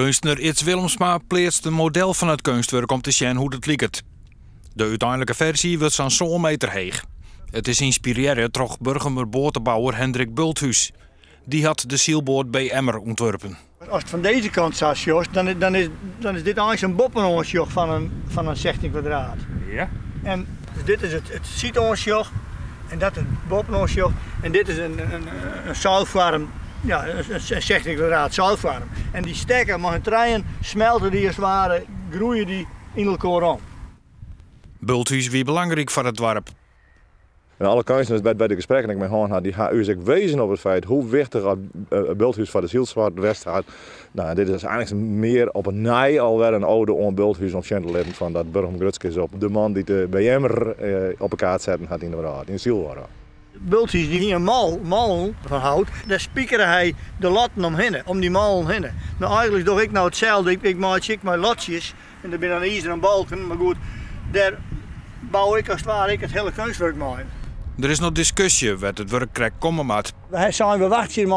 Kunstner Itz Willemsma pleatst een model van het kunstwerk om te zien hoe het liekt. De uiteindelijke versie wordt zo'n 100 meter heeg. Het is inspireren door burgemer Hendrik Bulthuis. Die had de zielboord B Emmer ontworpen. Als het van deze kant staat, Jos, dan is dit eigenlijk een boppenhond van een 16 kwadraat. Ja. En dus dit is het sietonjoch en dat is het boppenhondjoch en dit is een zoutwarm. Ja, een 16 kwadraat zoutwarm. En die stekken met hun treien smelten die als het ware, groeien die in elkaar om. Bulthuis wie belangrijk voor het dorp. En alle kunstenaars bij de gesprekken die ik met hen had, die gaan zich wezen op het feit hoe wichtig het Bulthuis voor de zielsvaart West had. Nou, dit is eigenlijk meer op een nij alweer een oude on Bulthuis om te letten van dat Burgum Grutske is op de man die de BM'er op elkaar zetten had in de raad, in Zielwaren. Bulthuis die hier een mal van houdt, daar spiekeren hij de latten omheen, om die mal omheen. Nou, eigenlijk doe ik nou hetzelfde, ik maak mijn latjes en dan ben aan ijzer en balken, maar goed, daar bouw ik als het ware het hele kunstwerk mee. Er is nog discussie wat het werk krijgt komen maat. Wij zijn we wachten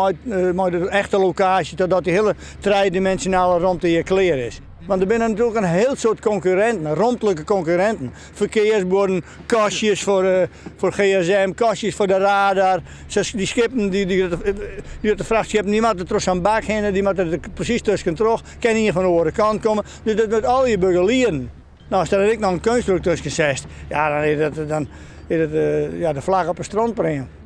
met de echte locatie totdat die hele tridimensionale ruimte hier klaar is. Want er zijn natuurlijk een heel soort concurrenten, ruimtelijke concurrenten. Verkeersborden, kastjes voor gsm, kastjes voor de radar. Die schippen, die de vrachtschepen, die moeten terug aan bak heen, die moeten er precies tussen terug. Kan hier van de andere kant komen. Dus dat wordt al je burgelieren. Nou, als er ik nog een kunstwerk tussen zest, ja, dan is dat... Ja, de vlag op een strandprem.